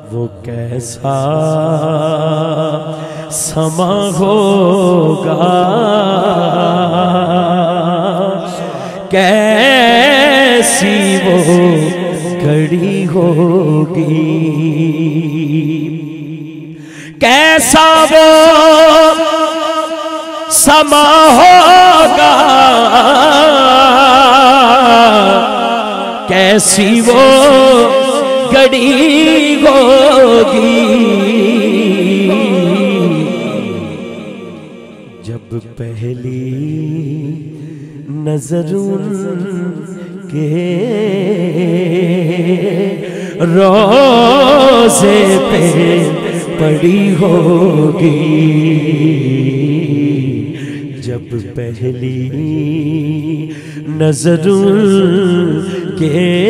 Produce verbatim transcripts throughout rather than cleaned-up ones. वो कैसा समा होगा, कैसी वो घड़ी होगी, कैसा वो समा होगा, कैसी वो घड़ी होगी। जब पहली नजर के रोज़े पे पड़ी होगी, जब पहली नजर के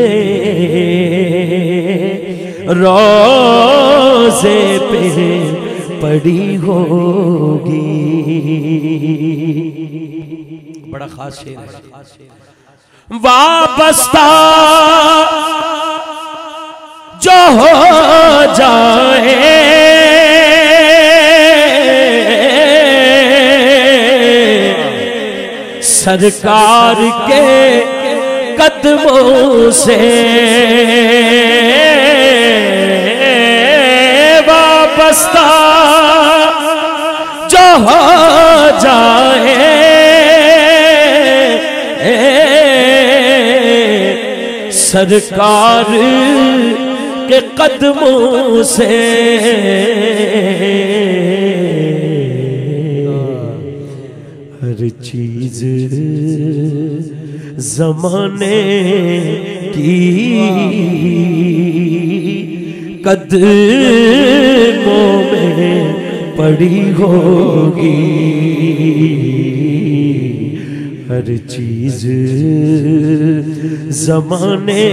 रोज़े पे पड़ी होगी। बड़ा खास शेर है। वाबस्ता जो हो जाए सरकार के कदमों से, वाबस्ता जो हो जाए सरकार के कदमों से, हर चीज जमाने की कदमों में पड़ी होगी, हर चीज जमाने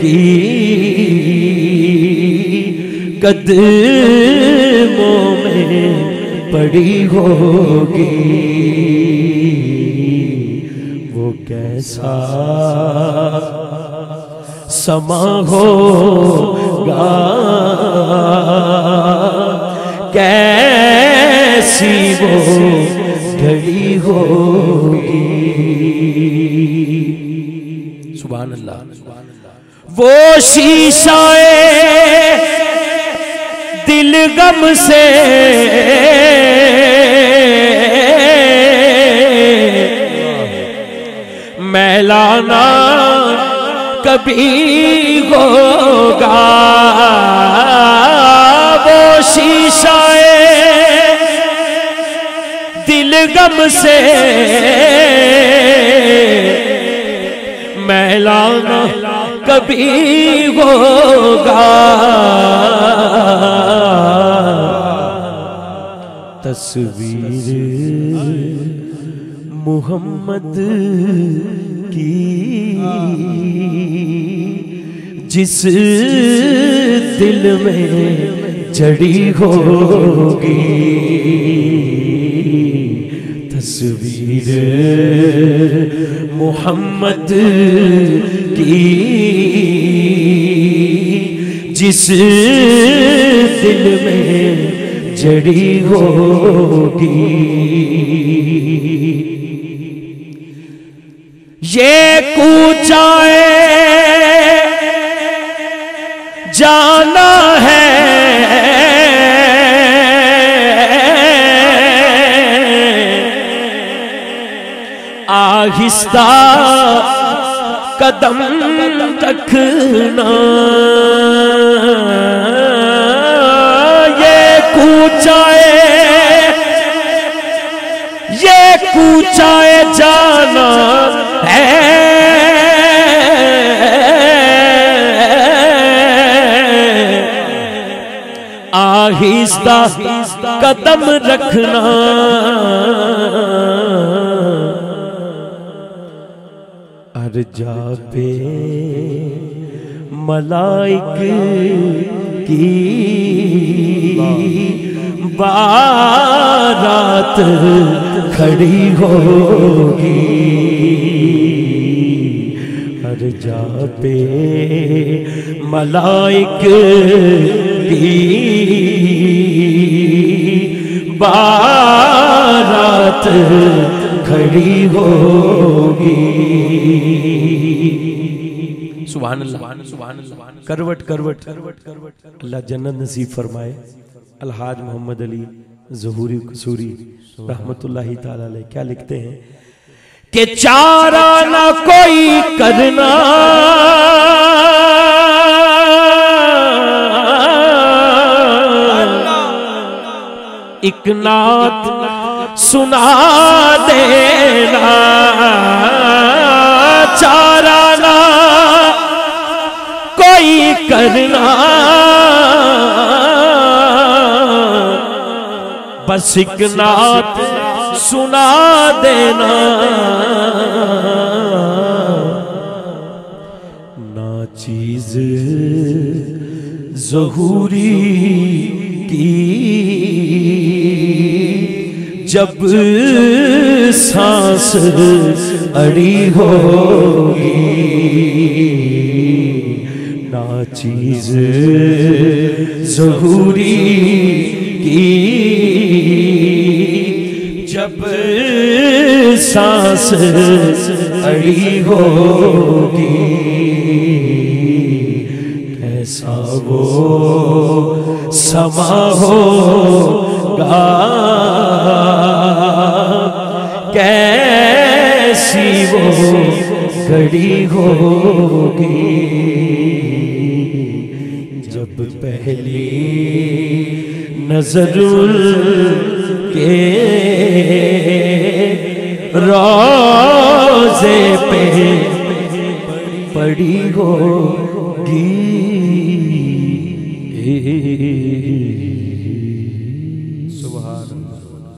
की कदमों में पड़ी होगी। वो कैसा समा होगा, कैसी वो घड़ी होगी। सुभान अल्लाह। वो शीशाए दिल गम से मैलाना कभी होगा, वो शीशाए दिल गम से मैलाना कभी होगा, तस्वीर मोहम्मद की जिस दिल में जड़ी होगी, तस्वीर मोहम्मद की जिस दिल में जड़ी होगी। ये कूचाए जाना है आहिस्ता कदम रखना, ये कूचाए ये कूचाए जाना आहिस्ता कदम रखना, अर्जा पे मलाइक की बारात खड़ी होगी, हर मिर्जा पे मलाइक की बारात खड़ी होगी। सुभान अल्लाह, सुभान अल्लाह। करवट करवट करवट करवट अल्लाह जन्नत नसीब फरमाए। अलहाज मोहम्मद अली ज़हूरी कसूरी रहमतुल्लाही ताला अलैह क्या लिखते हैं कि चारा ना कोई करना एक नात सुना देना, चारा ना कोई करना बस एक नात सुना देना, ना चीज ज़हूरी की जब सांस अड़ी होगी, ना चीज ज़हूरी की जब सांस अड़ी होगी, ऐसा वो समा होगा कैसी वो घड़ी होगी, जब पहली नजर के रोज़े पे पड़ी होगी। सुभान अल्लाह।